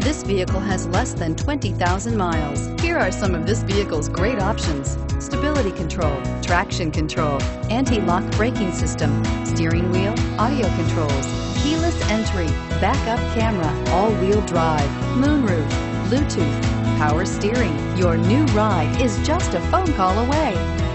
This vehicle has less than 20,000 miles. Here are some of this vehicle's great options: stability control, traction control, anti-lock braking system, steering wheel audio controls, keyless entry, backup camera, all-wheel drive, moonroof, Bluetooth, power steering. Your new ride is just a phone call away.